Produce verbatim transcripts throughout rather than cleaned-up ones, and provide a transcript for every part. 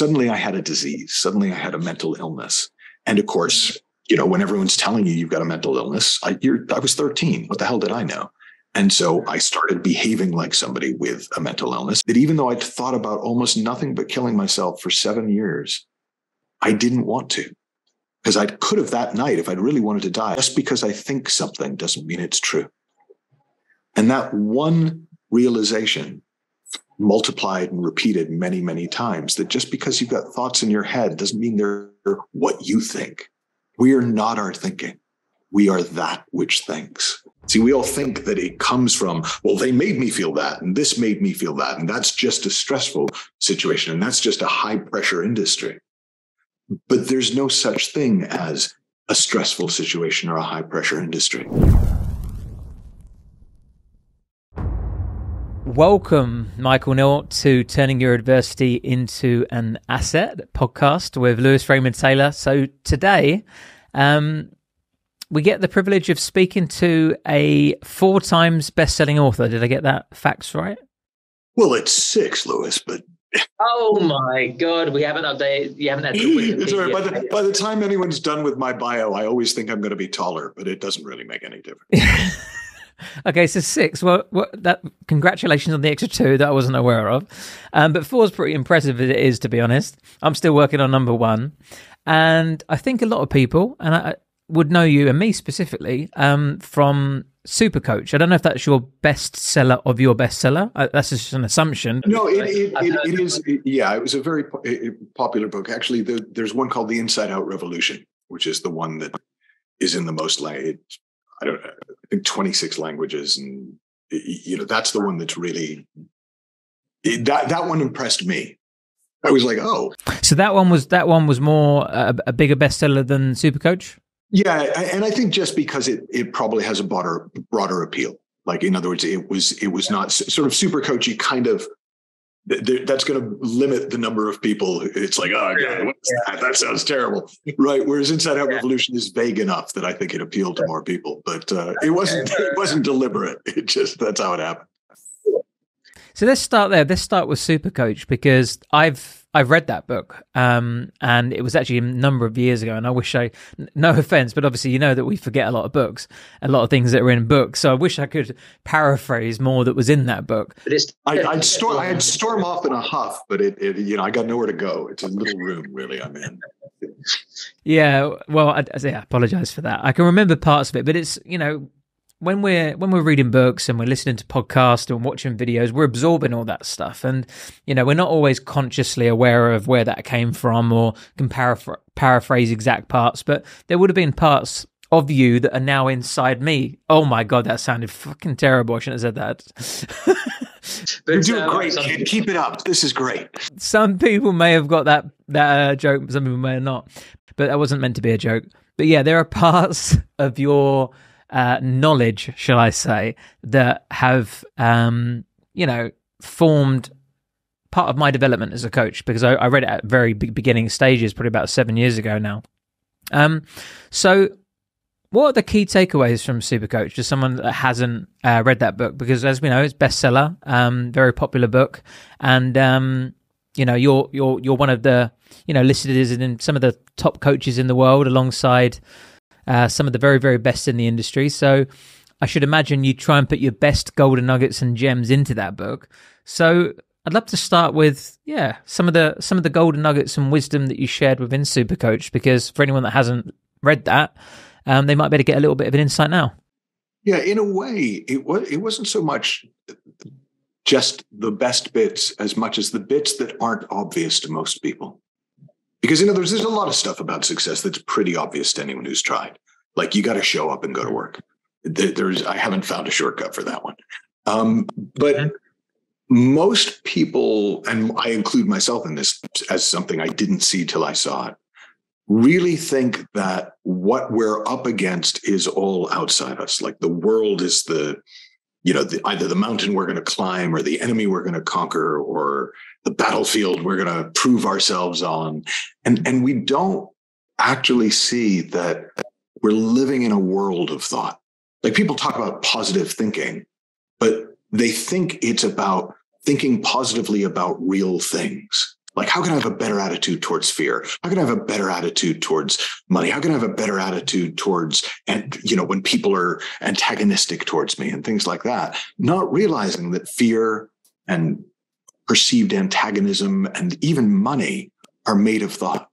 suddenly I had a disease. Suddenly I had a mental illness. And of course, you know, when everyone's telling you you've got a mental illness, I, you're, I was thirteen. What the hell did I know? And so I started behaving like somebody with a mental illness, that even though I'd thought about almost nothing but killing myself for seven years, I didn't want to. Because I could have that night, if I'd really wanted to die. Just because I think something doesn't mean it's true. And that one realization multiplied and repeated many, many times, that just because you've got thoughts in your head doesn't mean they're what you think. We are not our thinking. We are that which thinks. See, we all think that it comes from, well, they made me feel that, and this made me feel that, and that's just a stressful situation, and that's just a high-pressure industry. But there's no such thing as a stressful situation or a high-pressure industry. Welcome, Michael Neill, to Turning Your Adversity Into an Asset podcast with Lewis Raymond Taylor. So today, um, we get the privilege of speaking to a four times best-selling author. Did I get that facts right? Well, it's six, Lewis, but... Oh my God, we haven't updated. You haven't had to. It's all right. By the, by the time anyone's done with my bio, I always think I'm going to be taller, but it doesn't really make any difference. Okay, so six. Well, well, that congratulations on the extra two that I wasn't aware of. Um, but four is pretty impressive as it is, to be honest. I'm still working on number one. And I think a lot of people, and I would know you and me specifically, um, from Supercoach. I don't know if that's your bestseller of your bestseller. Uh, that's just an assumption. No, it, it, it, it, it is. It, yeah, it was a very po- popular book. Actually, there, there's one called The Inside Out Revolution, which is the one that is in the most like, I don't know, I think twenty-six languages. And, you know, that's the one that's really, it, that, that one impressed me. I was like, oh. So that one was, that one was more a, a bigger bestseller than Supercoach? Yeah. And I think just because it, it probably has a broader, broader appeal. Like, in other words, it was, it was not sort of super coachy kind of, that's going to limit the number of people. It's like, oh, God, what's yeah. that? That sounds terrible. Right. Whereas Inside Out yeah. Revolution is vague enough that I think it appealed to more people, but uh, it wasn't, it wasn't deliberate. It just, that's how it happened. So let's start there. Let's start with Supercoach, because I've, I've read that book, um, and it was actually a number of years ago, and I wish I, no offense, but obviously you know that we forget a lot of books, a lot of things that are in books, so I wish I could paraphrase more that was in that book. I, I'd, storm, I'd storm off in a huff, but it, it, you know, I got nowhere to go. It's a little room, really, I'm in. Yeah, well, I, I apologize for that. I can remember parts of it, but it's, you know, when we're when we're reading books and we're listening to podcasts and watching videos, we're absorbing all that stuff. And, you know, we're not always consciously aware of where that came from or can paraphr- paraphrase exact parts. But there would have been parts of you that are now inside me. Oh, my God, that sounded fucking terrible. I shouldn't have said that. But you're doing um, great, kid. Keep it up. This is great. Some people may have got that, that uh, joke. Some people may have not. But that wasn't meant to be a joke. But, yeah, there are parts of your... Uh, knowledge, shall I say, that have, um, you know, formed part of my development as a coach, because I, I read it at very big beginning stages, probably about seven years ago now. Um, so what are the key takeaways from Supercoach to someone that hasn't uh, read that book? Because as we know, it's bestseller, um, very popular book. And, um, you know, you're, you're, you're one of the, you know, listed as in some of the top coaches in the world, alongside Uh, some of the very, very best in the industry. So I should imagine you try and put your best golden nuggets and gems into that book. So I'd love to start with, yeah, some of the some of the golden nuggets and wisdom that you shared within Supercoach, because for anyone that hasn't read that, um, they might be able to get a little bit of an insight now. Yeah, in a way, it was, it wasn't so much just the best bits as much as the bits that aren't obvious to most people. Because, in other words, there's a lot of stuff about success that's pretty obvious to anyone who's tried. Like, you got to show up and go to work. There's, I haven't found a shortcut for that one. Um, but most people, and I include myself in this as something I didn't see till I saw it, really think that what we're up against is all outside us. Like, the world is the, you know, the, either the mountain we're going to climb or the enemy we're going to conquer or the battlefield we're going to prove ourselves on. And, and we don't actually see that we're living in a world of thought. Like, people talk about positive thinking, but they think it's about thinking positively about real things. Like, how can I have a better attitude towards fear? How can I have a better attitude towards money? How can I have a better attitude towards, and you know, when people are antagonistic towards me and things like that, not realizing that fear and perceived antagonism and even money are made of thought.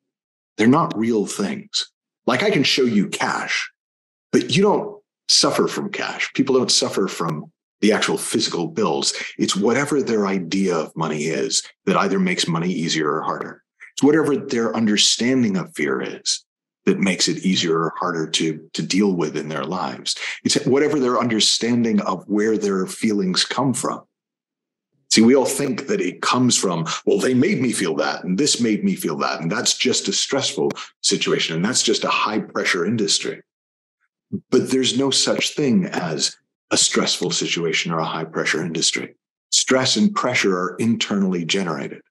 They're not real things. Like, I can show you cash, but you don't suffer from cash. People don't suffer from the actual physical bills. It's whatever their idea of money is that either makes money easier or harder. It's whatever their understanding of fear is that makes it easier or harder to, to deal with in their lives. It's whatever their understanding of where their feelings come from. See, we all think that it comes from, well, they made me feel that, and this made me feel that, and that's just a stressful situation, and that's just a high-pressure industry. But there's no such thing as a stressful situation or a high pressure industry. Stress and pressure are internally generated.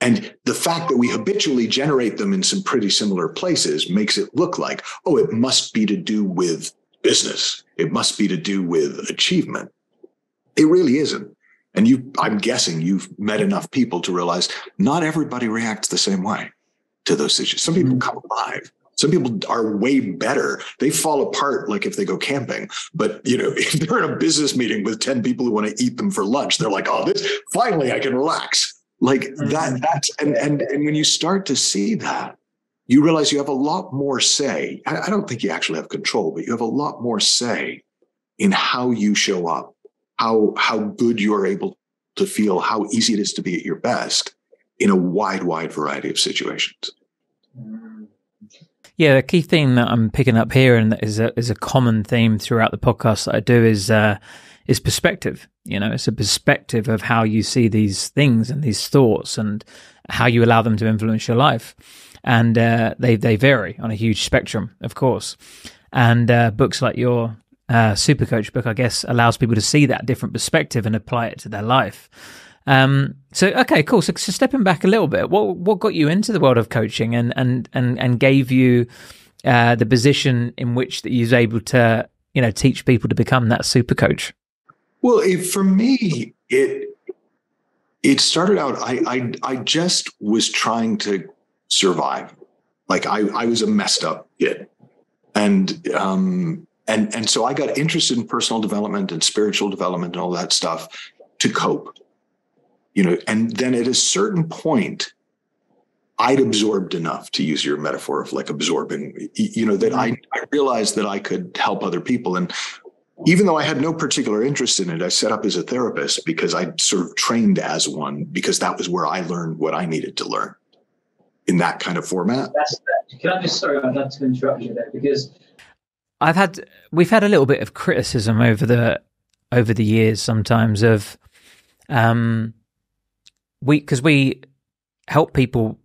And the fact that we habitually generate them in some pretty similar places makes it look like, oh, it must be to do with business. It must be to do with achievement. It really isn't. And you, I'm guessing you've met enough people to realize not everybody reacts the same way to those situations. Some people come alive. Some people are way better. They fall apart like if they go camping. But, you know, if they're in a business meeting with ten people who want to eat them for lunch, they're like, oh, this, finally I can relax. Like that, that's, and, and, and when you start to see that, you realize you have a lot more say. I, I don't think you actually have control, but you have a lot more say in how you show up, how, how good you're able to feel, how easy it is to be at your best in a wide, wide variety of situations. Yeah, the key thing that I'm picking up here, and that is a, is a common theme throughout the podcast that I do, is uh, is perspective. You know, it's a perspective of how you see these things and these thoughts and how you allow them to influence your life. And uh, they, they vary on a huge spectrum, of course. And uh, books like your uh, Supercoach book, I guess, allows people to see that different perspective and apply it to their life. Um, so, okay, cool. So, so stepping back a little bit, what what got you into the world of coaching and and and, and gave you uh, the position in which that you was able to, you know, teach people to become that super coach? Well, it, for me, it it started out, I, I I just was trying to survive. Like I, I was a messed up kid. And um and and so I got interested in personal development and spiritual development and all that stuff to cope. You know, and then at a certain point, I'd absorbed enough, to use your metaphor of like absorbing, you know, that I, I realized that I could help other people. And even though I had no particular interest in it, I set up as a therapist because I sort of trained as one, because that was where I learned what I needed to learn in that kind of format. That's, can I just, sorry, I'd like to interrupt you there, because I've had, we've had a little bit of criticism over the, over the years sometimes of, um, We, because we help people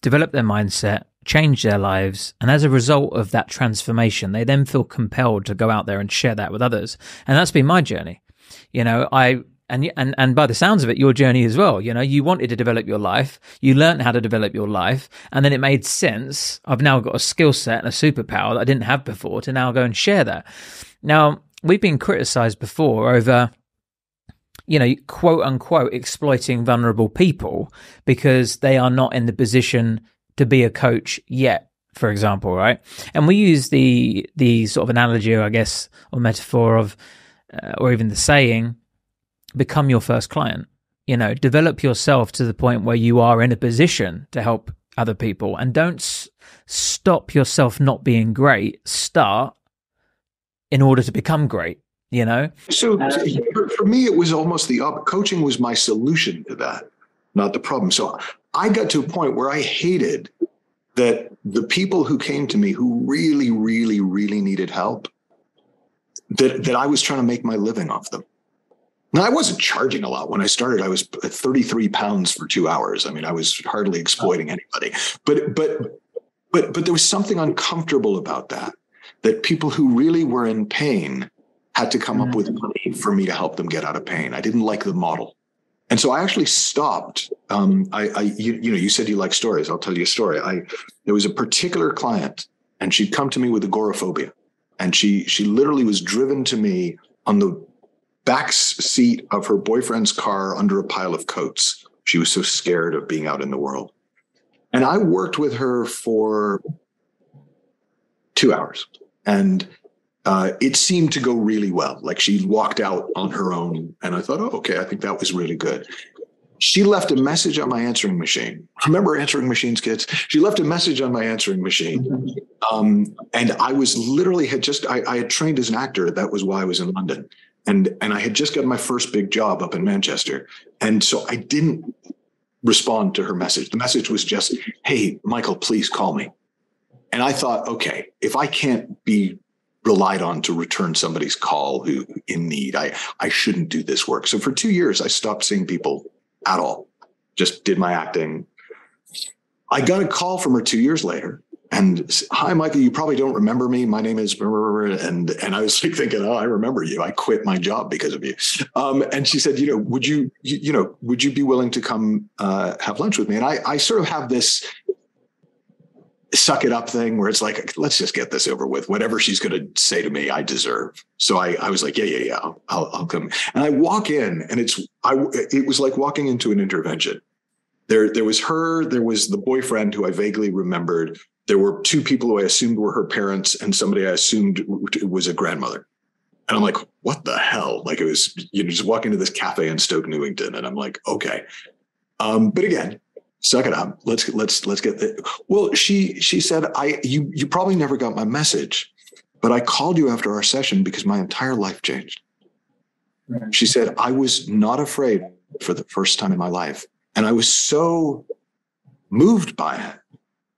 develop their mindset, change their lives, and as a result of that transformation, they then feel compelled to go out there and share that with others. And that's been my journey. You know, I and and and by the sounds of it, your journey as well. You know, you wanted to develop your life, you learned how to develop your life, and then it made sense. I've now got a skill set and a superpower that I didn't have before to now go and share that. Now, we've been criticized before over, you know, quote unquote, exploiting vulnerable people because they are not in the position to be a coach yet, for example, right? And we use the the sort of analogy, I guess, or metaphor of, uh, or even the saying, become your first client. You know, develop yourself to the point where you are in a position to help other people, and don't s- stop yourself not being great. Start in order to become great. You know, so for me, it was almost the up. Coaching was my solution to that, not the problem. So I got to a point where I hated that the people who came to me who really, really, really needed help, that, that I was trying to make my living off them. Now, I wasn't charging a lot. When I started, I was at thirty-three pounds for two hours. I mean, I was hardly exploiting anybody. But but but but there was something uncomfortable about that, that people who really were in pain had to come up with money for me to help them get out of pain. I didn't like the model. And so I actually stopped. Um, I, I you, you know, you said you like stories. I'll tell you a story. I, there was a particular client, and she'd come to me with agoraphobia. And she, she literally was driven to me on the back seat of her boyfriend's car under a pile of coats She was so scared of being out in the world. And I worked with her for two hours. And uh, it seemed to go really well. Like she walked out on her own. And I thought, oh, okay, I think that was really good. She left a message on my answering machine. Remember answering machines, kids? She left a message on my answering machine. Um, and I was literally had just, I, I had trained as an actor. That was why I was in London. And, and I had just got my first big job up in Manchester. And so I didn't respond to her message. The message was just, hey, Michael, please call me. And I thought, okay, if I can't be relied on to return somebody's call who in need, I, I shouldn't do this work. So for two years, I stopped seeing people at all, just did my acting. I got a call from her two years later and said, hi, Michael, you probably don't remember me. My name is, and, and I was like thinking, oh, I remember you. I quit my job because of you. Um, and she said, you know, would you, you, you know, would you be willing to come uh, have lunch with me? And I, I sort of have this suck it up thing where it's like, let's just get this over with. Whatever she's going to say to me, I deserve. So I, I was like, yeah, yeah, yeah, I'll, I'll, I'll come. And I walk in and it's, I, it was like walking into an intervention. There, there was her, there was the boyfriend who I vaguely remembered. There were two people who I assumed were her parents and somebody I assumed was a grandmother. And I'm like, what the hell? Like it was, you know, just walk into this cafe in Stoke Newington. And I'm like, okay. Um, but again, suck it up. Let's let's let's get the. Well, she she said, I you you probably never got my message, but I called you after our session because my entire life changed. Right. She said, I was not afraid for the first time in my life. And I was so moved by it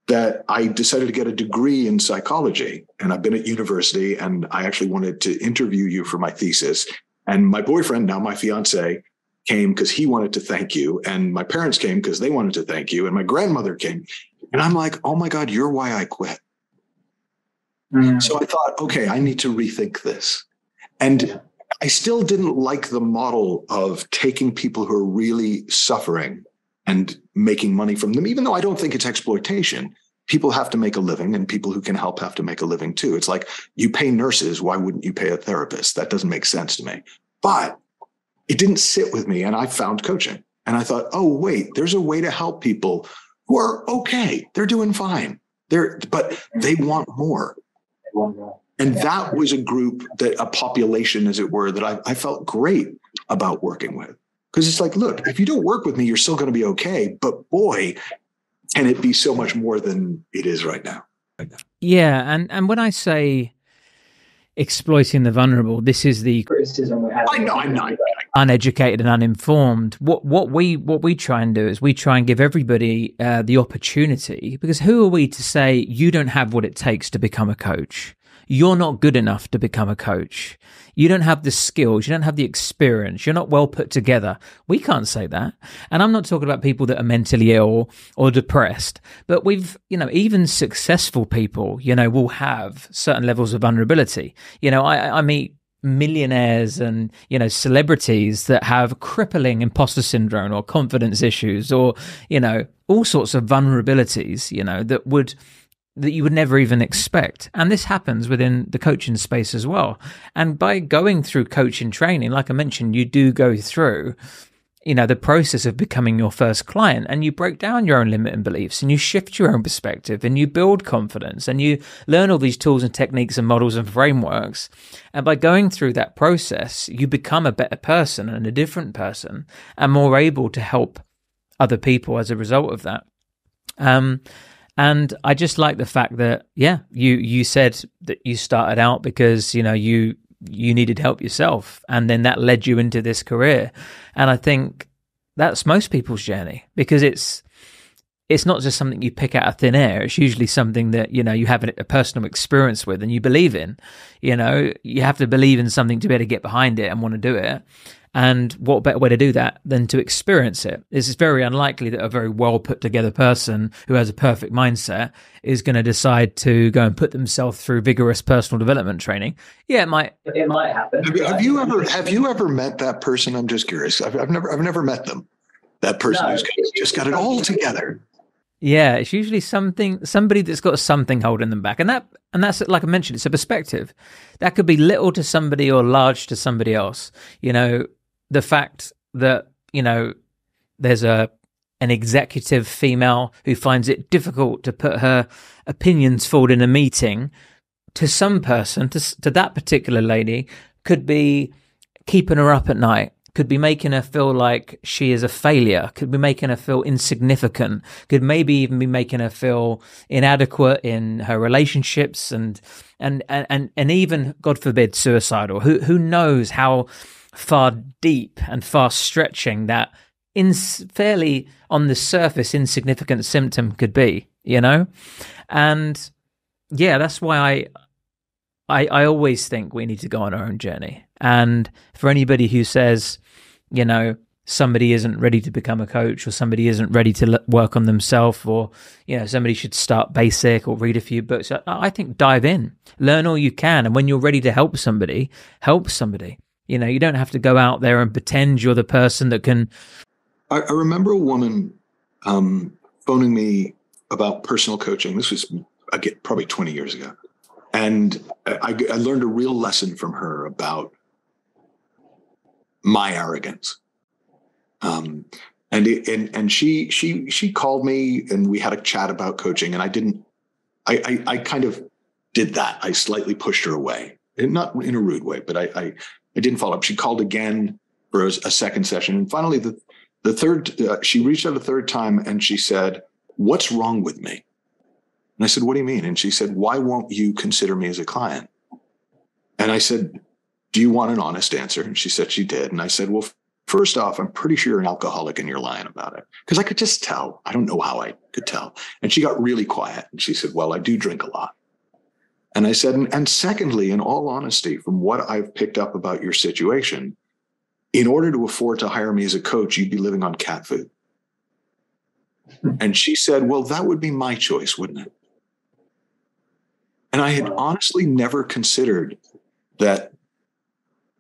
that I decided to get a degree in psychology. And I've been at university and I actually wanted to interview you for my thesis. And my boyfriend, now my fiance, came because he wanted to thank you. And my parents came because they wanted to thank you. And my grandmother came. And I'm like, oh my God, you're why I quit. Mm. So I thought, okay, I need to rethink this. And I still didn't like the model of taking people who are really suffering and making money from them, even though I don't think it's exploitation. People have to make a living and people who can help have to make a living too. It's like you pay nurses. Why wouldn't you pay a therapist? That doesn't make sense to me. But it didn't sit with me. And I found coaching and I thought, oh, wait, there's a way to help people who are okay. They're doing fine. They're, but they want more. And that was a group that a population, as it were, that I, I felt great about working with. Because it's like, look, if you don't work with me, you're still going to be okay. But boy, can it be so much more than it is right now. Yeah. And, and when I say exploiting the vulnerable, this is the criticism we have. I know, I know. Uneducated and uninformed. What what we what we try and do is we try and give everybody uh, the opportunity, because who are we to say you don't have what it takes to become a coach? You're not good enough to become a coach. You don't have the skills. You don't have the experience. You're not well put together. We can't say that. And I'm not talking about people that are mentally ill or depressed, but we've, you know, even successful people, you know, will have certain levels of vulnerability. You know, I, I meet millionaires and, you know, celebrities that have crippling imposter syndrome or confidence issues or, you know, all sorts of vulnerabilities, you know, that would, that you would never even expect. And this happens within the coaching space as well. And by going through coaching training, like I mentioned, you do go through, you know, the process of becoming your first client, and you break down your own limiting beliefs and you shift your own perspective and you build confidence and you learn all these tools and techniques and models and frameworks. And by going through that process, you become a better person and a different person and more able to help other people as a result of that. Um, And I just like the fact that, yeah, you, you said that you started out because, you know, you, you needed help yourself. And then that led you into this career. And I think that's most people's journey, because it's, it's not just something you pick out of thin air. It's usually something that, you know, you have a personal experience with and you believe in. You know, you have to believe in something to be able to get behind it and want to do it. And what better way to do that than to experience it? It's very unlikely that a very well put together person who has a perfect mindset is going to decide to go and put themselves through vigorous personal development training. Yeah, it might. It might happen. Have you, have you ever have you ever met that person? I'm just curious. I've, I've never I've never met them. That person no, who's just got it all together. Yeah, it's usually something, somebody that's got something holding them back. And that, and that's, like I mentioned, it's a perspective. That could be little to somebody or large to somebody else. You know, the fact that, you know, there's a an executive female who finds it difficult to put her opinions forward in a meeting, to some person, to, to that particular lady, could be keeping her up at night, could be making her feel like she is a failure, could be making her feel insignificant, could maybe even be making her feel inadequate in her relationships and and and and even, God forbid, suicidal. Who who knows how far deep and far stretching that in fairly on the surface insignificant symptom could be, you know? And yeah, that's why I I, I always think we need to go on our own journey. And for anybody who says, you know, somebody isn't ready to become a coach, or somebody isn't ready to l- work on themselves, or, you know, somebody should start basic or read a few books, I, I think dive in, learn all you can. And when you're ready to help somebody, help somebody. You know, you don't have to go out there and pretend you're the person that can. I, I remember a woman um, phoning me about personal coaching. This was I get, probably twenty years ago. And I, I learned a real lesson from her about my arrogance. Um, and, it, and and she she she called me and we had a chat about coaching. And I didn't, I I, I kind of did that. I slightly pushed her away, it, not in a rude way, but I, I I didn't follow up. She called again for a, a second session, and finally the the third uh, she reached out a third time and she said, "What's wrong with me?" And I said, "What do you mean?" And she said, "Why won't you consider me as a client?" And I said, "Do you want an honest answer?" And she said she did. And I said, "Well, f- first off, I'm pretty sure you're an alcoholic and you're lying about it." Because I could just tell. I don't know how I could tell. And she got really quiet. And she said, "Well, I do drink a lot." And I said, and, and secondly, in all honesty, from what I've picked up about your situation, in order to afford to hire me as a coach, you'd be living on cat food. And she said, "Well, that would be my choice, wouldn't it?" And I had honestly never considered that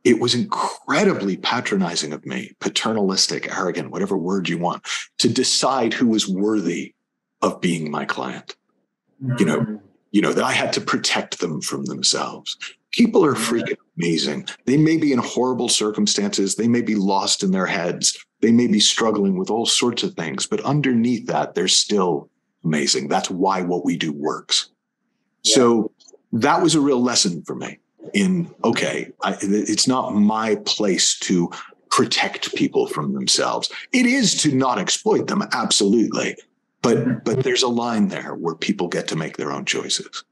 it was incredibly patronizing of me, paternalistic, arrogant, whatever word you want, to decide who was worthy of being my client. You know, you know, that I had to protect them from themselves. People are freaking amazing. They may be in horrible circumstances. They may be lost in their heads. They may be struggling with all sorts of things, but underneath that, they're still amazing. That's why what we do works. So that was a real lesson for me in, okay, I, it's not my place to protect people from themselves. It is to not exploit them. Absolutely. But, but there's a line there where people get to make their own choices.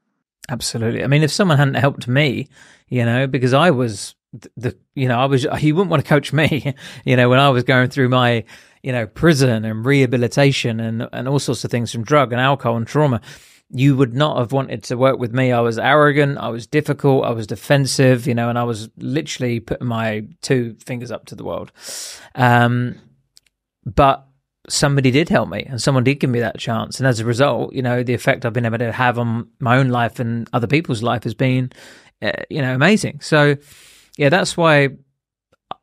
Absolutely. I mean, if someone hadn't helped me, you know, because I was the, you know, I was, he wouldn't want to coach me, you know, when I was going through my, you know, prison and rehabilitation and, and all sorts of things from drug and alcohol and trauma. You would not have wanted to work with me. I was arrogant. I was difficult. I was defensive, you know, and I was literally putting my two fingers up to the world. Um, but somebody did help me and someone did give me that chance. And as a result, you know, the effect I've been able to have on my own life and other people's life has been, uh, you know, amazing. So, yeah, that's why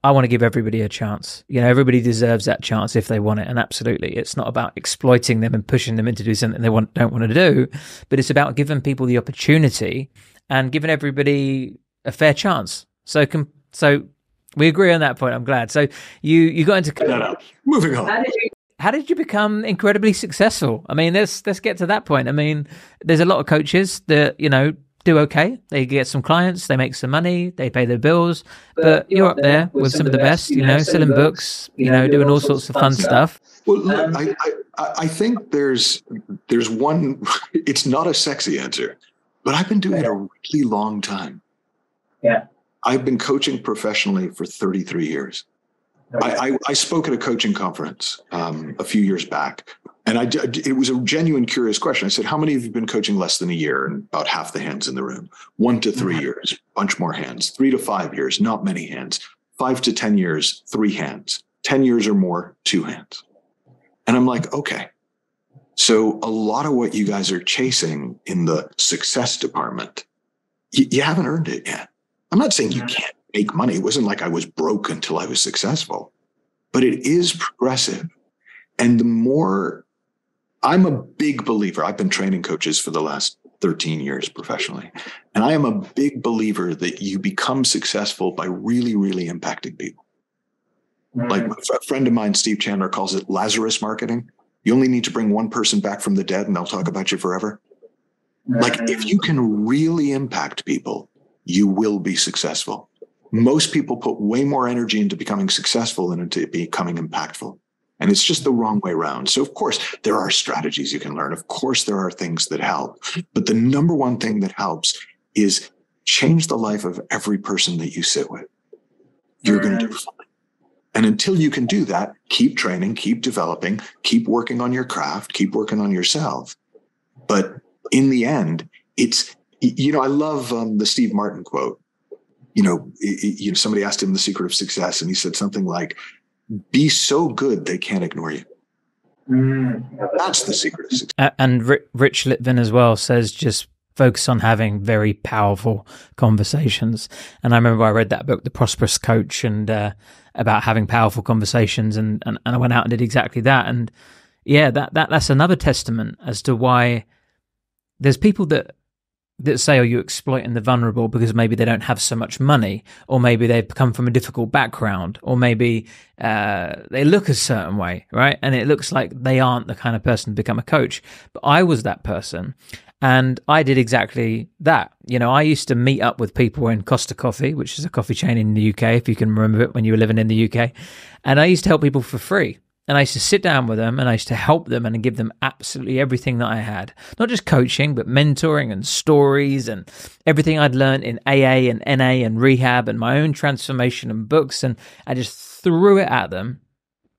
I want to give everybody a chance. You know, everybody deserves that chance if they want it. And absolutely, it's not about exploiting them and pushing them into doing something they want, don't want to do, but it's about giving people the opportunity and giving everybody a fair chance. So, com- so we agree on that point. I'm glad. So you, you got into no, no. Moving on. How did, you- How did you become incredibly successful? I mean, let's let's get to that point. I mean, there's a lot of coaches that, you know, do okay. They get some clients, they make some money, they pay their bills, but, but you're up there with, with some of the best, best you know, selling books, you know, doing all sorts of fun stuff. Well, look, I, I, I think there's, there's one, it's not a sexy answer, but I've been doing it a really long time. Yeah. I've been coaching professionally for thirty-three years. Okay. I, I, I spoke at a coaching conference um, a few years back. And I, it was a genuine, curious question. I said, "How many of you have been coaching less than a year?" And about half the hands in the room. One to three years, bunch more hands. Three to five years, not many hands. Five to ten years, three hands. Ten years or more, two hands. And I'm like, okay. So a lot of what you guys are chasing in the success department, you, you haven't earned it yet. I'm not saying you can't make money. It wasn't like I was broke until I was successful. But it is progressive. And the more... I'm a big believer. I've been training coaches for the last thirteen years professionally. And I am a big believer that you become successful by really, really impacting people. Like a friend of mine, Steve Chandler, calls it Lazarus marketing. You only need to bring one person back from the dead and they'll talk about you forever. Like, if you can really impact people, you will be successful. Most people put way more energy into becoming successful than into becoming impactful. And it's just the wrong way around. So, of course, there are strategies you can learn. Of course, there are things that help. But the number one thing that helps is change the life of every person that you sit with. You're going to do fine. And until you can do that, keep training, keep developing, keep working on your craft, keep working on yourself. But in the end, it's, you know, I love um, the Steve Martin quote. You know, it, you know, somebody asked him the secret of success, and he said something like, be so good they can't ignore you. Mm. That's the secret of success. Uh, and Rich Litvin as well says, just focus on having very powerful conversations. And I remember I read that book, The Prosperous Coach, and uh, about having powerful conversations. And, and, and I went out and did exactly that. And yeah, that, that that's another testament as to why there's people that that say, oh, you're exploiting the vulnerable because maybe they don't have so much money, or maybe they've come from a difficult background, or maybe uh, they look a certain way, right? And it looks like they aren't the kind of person to become a coach. But I was that person. And I did exactly that. You know, I used to meet up with people in Costa Coffee, which is a coffee chain in the U K, if you can remember it when you were living in the U K. And I used to help people for free. And I used to sit down with them and I used to help them and give them absolutely everything that I had. Not just coaching, but mentoring and stories and everything I'd learned in A A and N A and rehab and my own transformation and books. And I just threw it at them.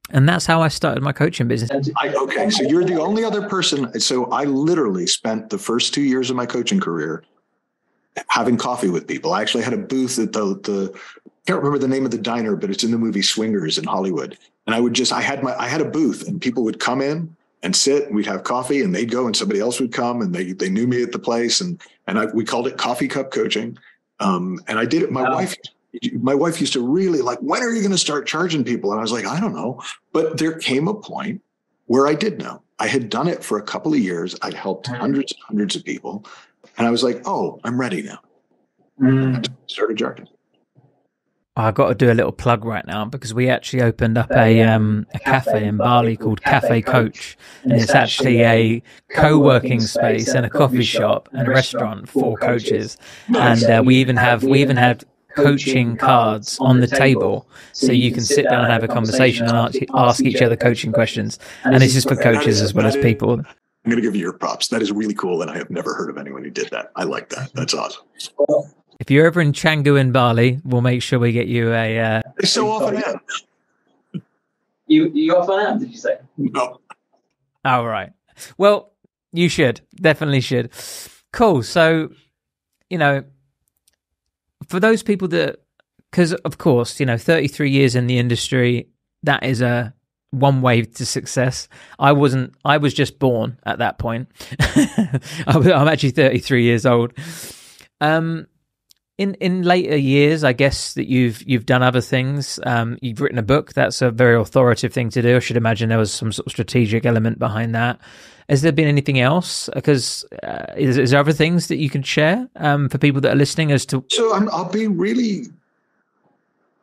And that's how I started my coaching business. I, okay, so you're the only other person. So I literally spent the first two years of my coaching career having coffee with people. I actually had a booth at the, the I can't remember the name of the diner, but it's in the movie Swingers in Hollywood. And I would just, I had my, I had a booth and people would come in and sit and we'd have coffee and they'd go and somebody else would come and they they knew me at the place. And, and I, we called it coffee cup coaching. Um, and I did it. My wow. wife My wife used to really like, when are you going to start charging people? And I was like, I don't know. But there came a point where I did know. I had done it for a couple of years. I'd helped mm. hundreds and hundreds of people. And I was like, oh, I'm ready now. Mm. I started charging. I've got to do a little plug right now because we actually opened up a um, a cafe in Bali called Cafe Coach. And it's actually a co-working space and a coffee shop and a restaurant for coaches. And uh, we even have, we even have, coaching cards on the table, so you can sit down and have a conversation and ask each other coaching questions. And this is for coaches as well as people. I'm going to give you your props. That is really cool, and I have never heard of anyone who did that. I like that. That's awesome. If you're ever in Canggu in Bali, we'll make sure we get you a. Uh, I so often am. You you often am? Did you say? No. All right. Well, you should definitely should. Cool. So, you know. For those people that, because of course, you know, thirty-three years in the industry, that is a one way to success. I wasn't, I was just born at that point. I'm actually thirty-three years old. Um, in, in later years, I guess that you've, you've done other things. Um, you've written a book. That's a very authoritative thing to do. I should imagine there was some sort of strategic element behind that. Has there been anything else? Because uh, is, is there other things that you can share um, for people that are listening as to? So I'm, I'll be really,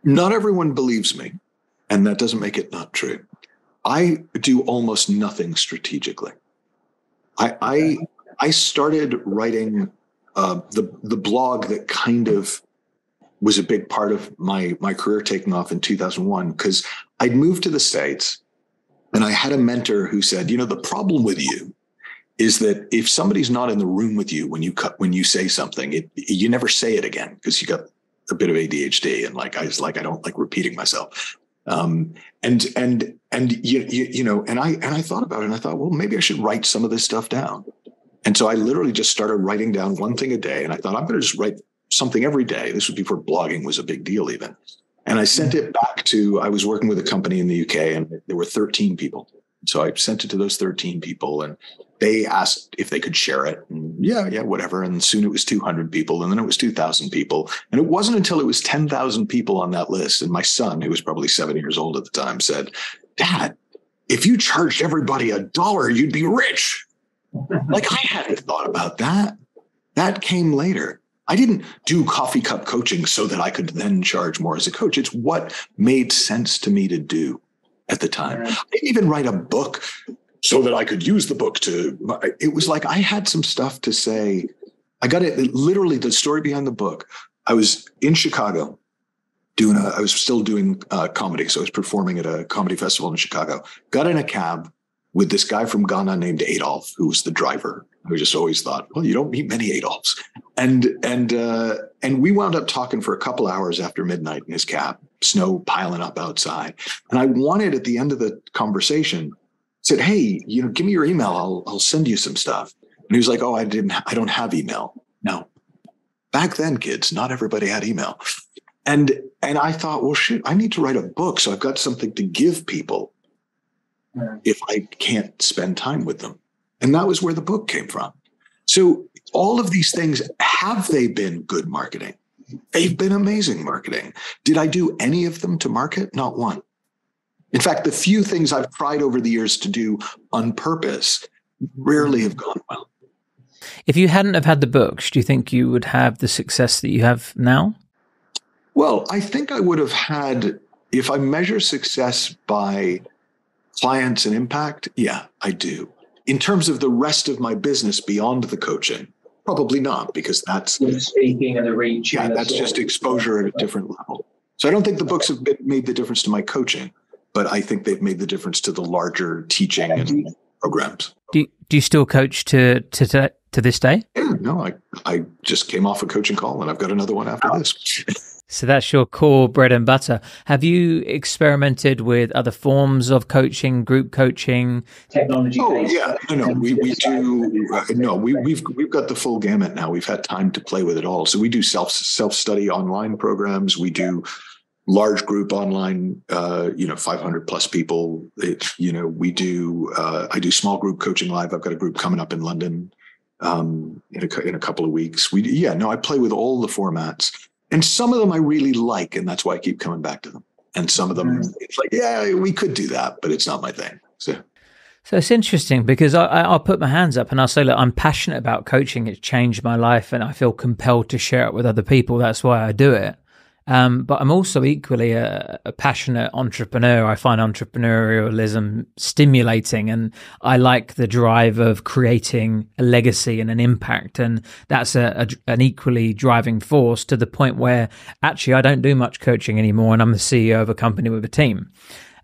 not everyone believes me, and that doesn't make it not true. I do almost nothing strategically. I I, I started writing uh, the the blog that kind of was a big part of my my career taking off in two thousand one because I'd moved to the States. And I had a mentor who said, you know, the problem with you is that if somebody's not in the room with you when you cut, when you say something, it, you never say it again because you got a bit of A D H D. And like, I was like, I don't like repeating myself. Um, and, and, and, you, you, you know, and I, and I thought about it and I thought, well, maybe I should write some of this stuff down. And so I literally just started writing down one thing a day. And I thought, I'm going to just write something every day. This was before blogging was a big deal even. And I sent it back to, I was working with a company in the U K and there were thirteen people. So I sent it to those thirteen people and they asked if they could share it. And yeah, yeah, whatever. And soon it was two hundred people and then it was two thousand people. And it wasn't until it was ten thousand people on that list. And my son, who was probably seven years old at the time, said, Dad, if you charged everybody a dollar, you'd be rich. Like I hadn't thought about that. That came later. I didn't do coffee cup coaching so that I could then charge more as a coach. It's what made sense to me to do at the time. Right. I didn't even write a book so that I could use the book to, it was like I had some stuff to say. I got it. Literally the story behind the book. I was in Chicago doing a, I was still doing uh comedy. So I was performing at a comedy festival in Chicago, got in a cab with this guy from Ghana named Adolf, who was the driver. I just always thought, well, you don't meet many Adolfs. And, and, uh, and we wound up talking for a couple hours after midnight in his cab, snow piling up outside. And I wanted at the end of the conversation, said, hey, you know, give me your email. I'll, I'll send you some stuff. And he was like, oh, I didn't, I don't have email. No. Back then, kids, not everybody had email. And, and I thought, well, shit, I need to write a book. So I've got something to give people if I can't spend time with them. And that was where the book came from. So all of these things, have they been good marketing? They've been amazing marketing. Did I do any of them to market? Not one. In fact, the few things I've tried over the years to do on purpose rarely have gone well. If you hadn't have had the books, do you think you would have the success that you have now? Well, I think I would have had, if I measure success by clients and impact, yeah, I do. In terms of the rest of my business beyond the coaching, probably not, because that's the speaking and the reach. Yeah, that's just exposure at a different level. So I don't think the books have been, made the difference to my coaching, but I think they've made the difference to the larger teaching and programs. Do you, do you still coach to to to this day? Yeah, no, I I just came off a coaching call and I've got another one after oh. this. So that's your core bread and butter. Have you experimented with other forms of coaching, group coaching, technology? Oh yeah, no, no, we we do. Uh, no, we we've we've got the full gamut now. We've had time to play with it all. So we do self self study online programs. We do large group online, uh, you know, five hundred plus people. It, you know, we do. Uh, I do small group coaching live. I've got a group coming up in London um, in a in a couple of weeks. We yeah, no, I play with all the formats. And some of them I really like, and that's why I keep coming back to them. And some of them, it's like, yeah, we could do that, but it's not my thing. So, so it's interesting because I, I'll put my hands up and I'll say, look, I'm passionate about coaching. It's changed my life and I feel compelled to share it with other people. That's why I do it. Um, but I'm also equally a, a passionate entrepreneur. I find entrepreneurialism stimulating and I like the drive of creating a legacy and an impact. And that's a, a, an equally driving force to the point where actually I don't do much coaching anymore and I'm the C E O of a company with a team.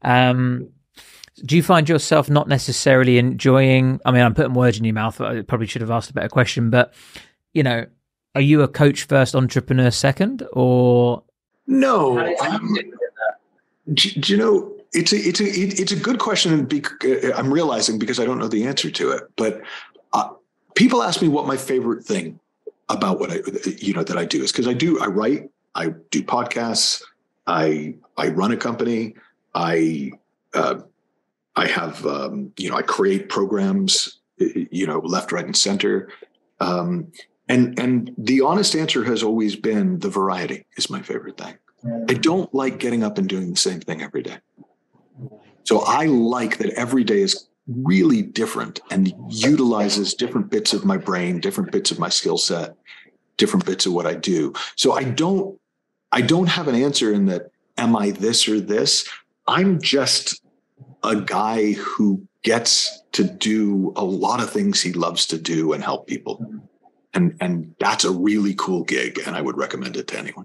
Um, do you find yourself not necessarily enjoying, I mean, I'm putting words in your mouth, I probably should have asked a better question, but you know, are you a coach first, entrepreneur second, or... No, um, do, do you know, it's a, it's a, it's a good question. And be, I'm realizing because I don't know the answer to it, but uh, people ask me what my favorite thing about what I, you know, that I do is because I do, I write, I do podcasts. I, I run a company. I, uh, I have, um, you know, I create programs, you know, left, right, and center. Um, And and the honest answer has always been the variety is my favorite thing. I don't like getting up and doing the same thing every day. So I like that every day is really different and utilizes different bits of my brain, different bits of my skill set, different bits of what I do. So I don't I don't have an answer in that, am I this or this? I'm just a guy who gets to do a lot of things he loves to do and help people. And and that's a really cool gig, and I would recommend it to anyone.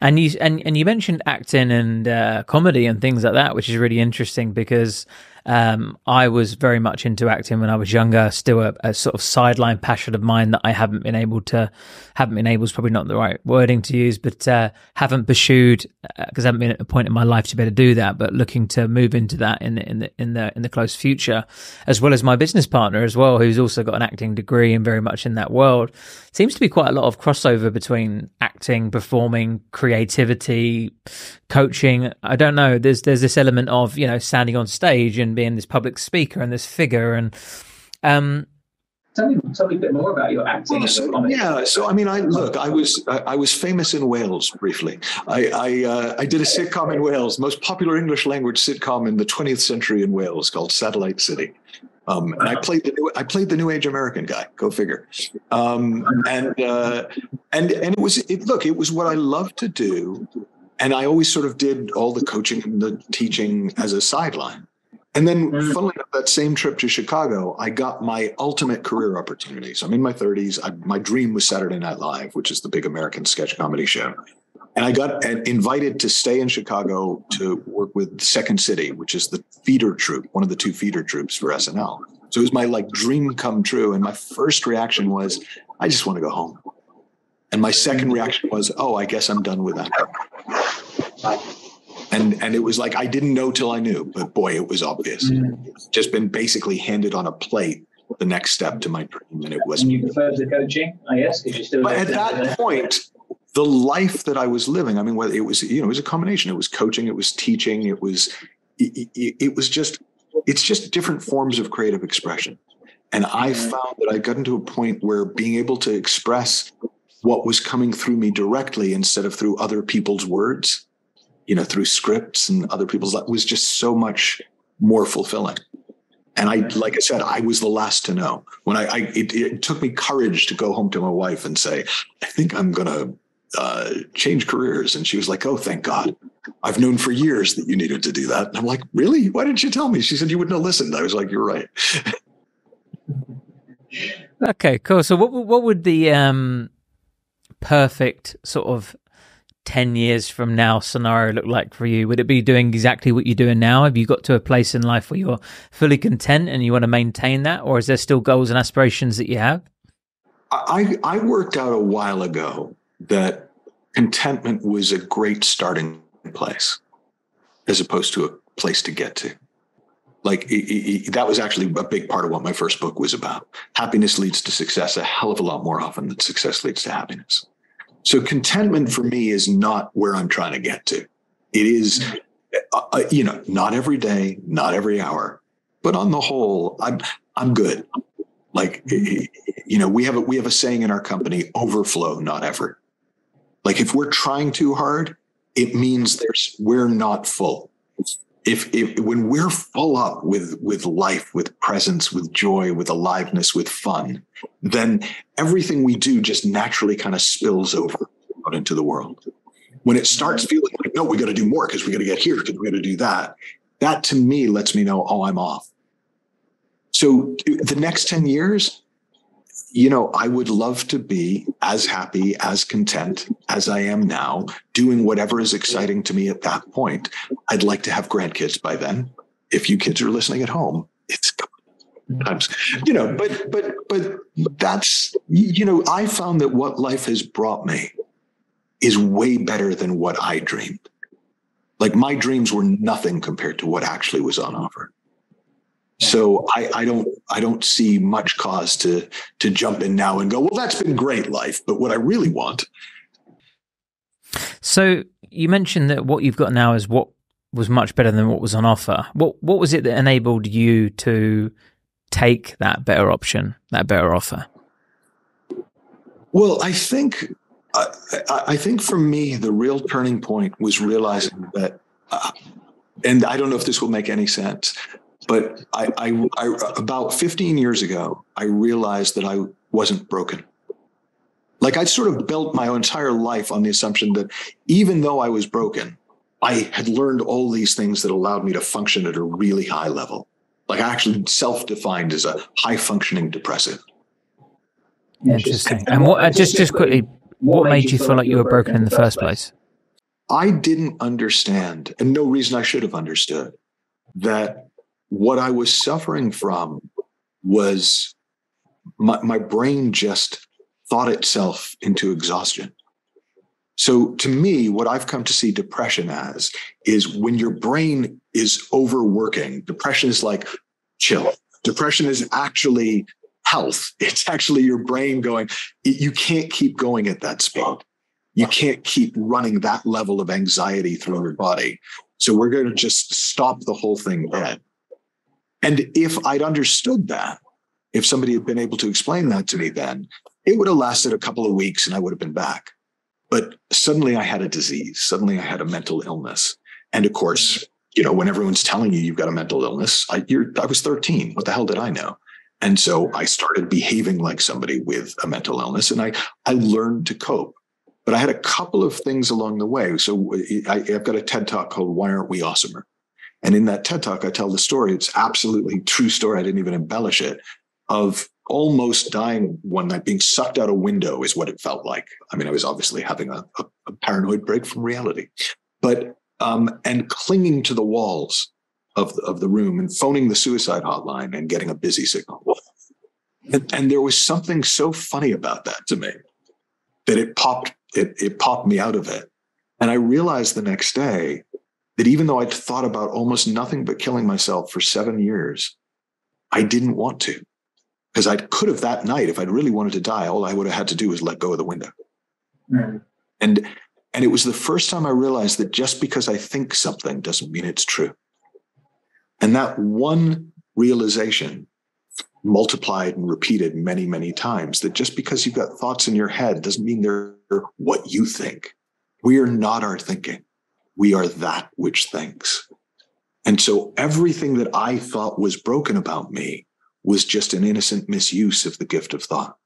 And you and, and you mentioned acting and uh, comedy and things like that, which is really interesting because um, I was very much into acting when I was younger. Still a, a sort of sideline passion of mine that I haven't been able to haven't been able is probably not the right wording to use, but uh, haven't pursued because uh, I haven't been at a point in my life to be able to do that. But looking to move into that in the in the in the in the close future, as well as my business partner as well, who's also got an acting degree and very much in that world. Seems to be quite a lot of crossover between acting, performing, creativity, coaching. I don't know, there's there's this element of, you know, standing on stage and being this public speaker and this figure. And um tell me tell me a bit more about your acting. Well, so, yeah so I mean I look I was I, I was famous in Wales briefly. I I, uh, I did a sitcom in Wales, most popular English language sitcom in the twentieth century in Wales, called Satellite City. Um, and I played the new, I played the New Age American guy. Go figure. Um, and uh, and and it was it. Look, it was what I loved to do, and I always sort of did all the coaching and the teaching as a sideline. And then, funnily enough, that same trip to Chicago, I got my ultimate career opportunity. So I'm in my thirties. I, my dream was Saturday Night Live, which is the big American sketch comedy show. And I got invited to stay in Chicago to work with Second City, which is the feeder troupe, one of the two feeder troupes for S N L. So it was my like dream come true. And my first reaction was, I just want to go home. And my second reaction was, oh, I guess I'm done with that. And and it was like, I didn't know till I knew, but boy, it was obvious. Mm. It's just been basically handed on a plate, the next step to my dream. And it wasn't. You preferred the coaching, I guess. If you still but at that there. point, the life that I was living, I mean, well, it was, you know, it was a combination. It was coaching, it was teaching, it was, it, it, it was just, it's just different forms of creative expression. And I found that I got into a point where being able to express what was coming through me directly instead of through other people's words, you know, through scripts and other people's, that was just so much more fulfilling. And I, like I said, I was the last to know when I, I it, it took me courage to go home to my wife and say, I think I'm going to uh, change careers. And she was like, oh, thank God. I've known for years that you needed to do that. And I'm like, really? Why didn't you tell me? She said, you wouldn't have listened. I was like, you're right. Okay, cool. So what, what would the um, perfect sort of ten years from now scenario look like for you? Would it be doing exactly what you're doing now? Have you got to a place in life where you're fully content and you want to maintain that? Or is there still goals and aspirations that you have? I, I worked out a while ago that contentment was a great starting place as opposed to a place to get to. Like it, it, that was actually a big part of what my first book was about. Happiness leads to success a hell of a lot more often than success leads to happiness. So contentment for me is not where I'm trying to get to. It is, uh, you know, not every day, not every hour, but on the whole, I'm I'm good. Like, you know, we have a, we have a saying in our company: overflow, not effort. Like, if we're trying too hard, it means there's we're not full. If, if when we're full up with with life, with presence, with joy, with aliveness, with fun, then everything we do just naturally kind of spills over out into the world. When it starts feeling like, no, we got to do more because we got to get here because we got to do that, that to me lets me know, oh, I'm off. So the next ten years, you know, I would love to be as happy, as content as I am now, doing whatever is exciting to me at that point. I'd like to have grandkids by then. If you kids are listening at home, it's, you know, but, but, but that's, you know, I found that what life has brought me is way better than what I dreamed. Like, my dreams were nothing compared to what actually was on offer. So I, I don't I don't see much cause to to jump in now and go, well, that's been great life, but what I really want. So you mentioned that what you've got now is what was much better than what was on offer. What what was it that enabled you to take that better option, that better offer? Well, I think I, I think for me, the real turning point was realizing that, uh, and I don't know if this will make any sense, but I, I, I, about fifteen years ago, I realized that I wasn't broken. Like, I sort of built my entire life on the assumption that even though I was broken, I had learned all these things that allowed me to function at a really high level. Like, I actually self-defined as a high-functioning depressive. Interesting. And what, just, just quickly, what made you feel like you were broken in the first place? I didn't understand, and no reason I should have understood, that what I was suffering from was my, my brain just thought itself into exhaustion. So to me, what I've come to see depression as is when your brain is overworking. Depression is like, chill. Depression is actually health. It's actually your brain going, you can't keep going at that speed. You can't keep running that level of anxiety through your body. So we're going to just stop the whole thing dead. And if I'd understood that, if somebody had been able to explain that to me then, it would have lasted a couple of weeks and I would have been back. But suddenly I had a disease. Suddenly I had a mental illness. And of course, you know, when everyone's telling you you've got a mental illness, I, you're, I was thirteen. What the hell did I know? And so I started behaving like somebody with a mental illness, and I, I learned to cope. But I had a couple of things along the way. So I, I've got a TED Talk called Why Aren't We Awesomer? And in that TED Talk, I tell the story. It's absolutely true story. I didn't even embellish it, of almost dying one night, being sucked out a window is what it felt like. I mean, I was obviously having a, a, a paranoid break from reality, but um, and clinging to the walls of the, of the room and phoning the suicide hotline and getting a busy signal. And, and there was something so funny about that to me that it popped it, it popped me out of it. And I realized the next day that even though I'd thought about almost nothing but killing myself for seven years, I didn't want to. Because I could have that night, if I'd really wanted to die, all I would have had to do was let go of the window. Mm. And and it was the first time I realized that just because I think something doesn't mean it's true. And that one realization multiplied and repeated many, many times, that just because you've got thoughts in your head doesn't mean they're what you think. We are not our thinking. We are that which thinks. And so everything that I thought was broken about me was just an innocent misuse of the gift of thought.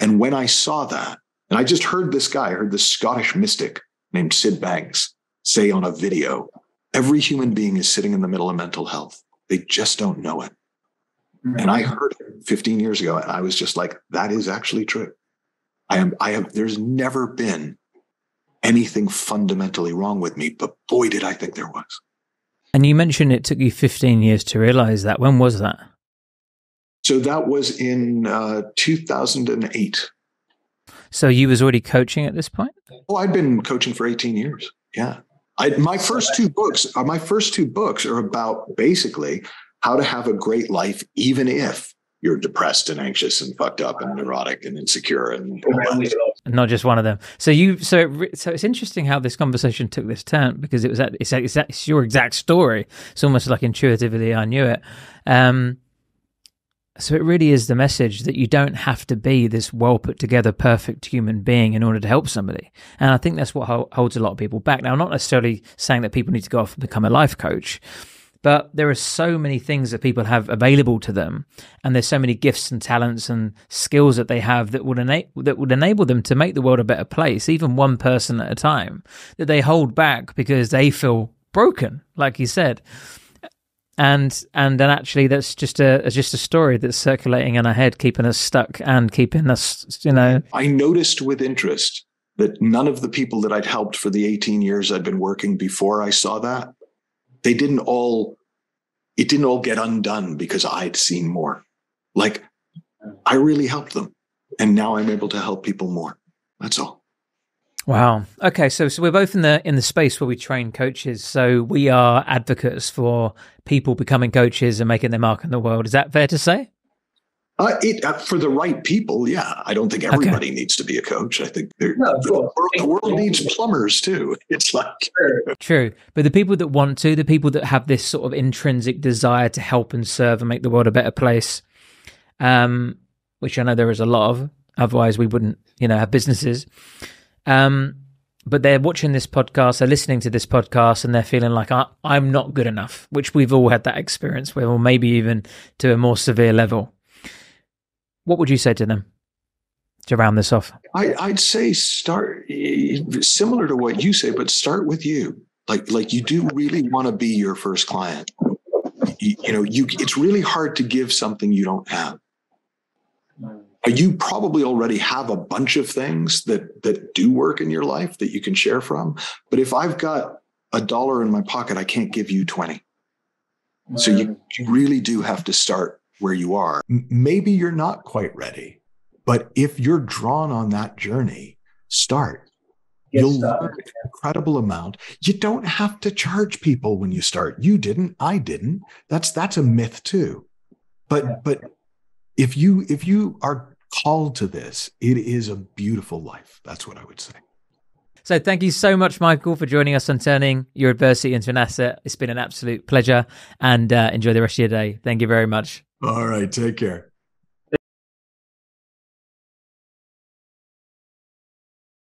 And when I saw that, and I just heard this guy, I heard this Scottish mystic named Sid Banks say on a video, every human being is sitting in the middle of mental health. They just don't know it. Mm-hmm. And I heard it fifteen years ago, and I was just like, that is actually true. I am, I have, there's never been anything fundamentally wrong with me, but boy, did I think there was. And you mentioned it took you fifteen years to realize that. When was that? So that was in uh, two thousand eight. So you was already coaching at this point? Oh, I'd been coaching for eighteen years. Yeah. I, my first two books are my first two books are about basically how to have a great life, even if you're depressed and anxious and fucked up and neurotic and insecure and not just one of them. So you, so so it's interesting how this conversation took this turn, because it was that it's, it's, it's your exact story. It's almost like intuitively I knew it. Um, so it really is the message that you don't have to be this well put together, perfect human being in order to help somebody. And I think that's what ho- holds a lot of people back. Now, I'm not necessarily saying that people need to go off and become a life coach, but there are so many things that people have available to them, and there's so many gifts and talents and skills that they have that would ena- that would enable them to make the world a better place, even one person at a time, that they hold back because they feel broken, like you said. And and then actually, that's just a just a story that's circulating in our head, keeping us stuck and keeping us, you know. I noticed with interest that none of the people that I'd helped for the eighteen years I'd been working before I saw that, they didn't all, it didn't all get undone because I'd seen more. Like, I really helped them, and now I'm able to help people more. That's all. Wow. Okay. So, so we're both in the in the space where we train coaches. So we are advocates for people becoming coaches and making their mark in the world. Is that fair to say? Uh, it uh, for the right people, yeah. I don't think everybody okay. needs to be a coach. I think no, the, world, the world needs plumbers too. It's like true, but the people that want to, the people that have this sort of intrinsic desire to help and serve and make the world a better place, um, which I know there is a lot of. Otherwise, we wouldn't, you know, have businesses. Um, but they're watching this podcast, they're listening to this podcast, and they're feeling like I, I'm not good enough, which we've all had that experience with, or maybe even to a more severe level. What would you say to them to round this off? I, I'd say start similar to what you say, but start with you. Like, like you do really want to be your first client. You, you know, you, it's really hard to give something you don't have. You probably already have a bunch of things that that do work in your life that you can share from. But if I've got a dollar in my pocket, I can't give you twenty. So you, you really do have to start where you are. Maybe you're not quite ready, but if you're drawn on that journey, start. Get You'll started. Learn an incredible amount. You don't have to charge people when you start. You didn't. I didn't. That's that's a myth too. But yeah. but if you if you are called to this, it is a beautiful life. That's what I would say. So thank you so much, Michael, for joining us on Turning Your Adversity into an Asset. It's been an absolute pleasure, and uh, enjoy the rest of your day. Thank you very much. All right. Take care.